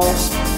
now.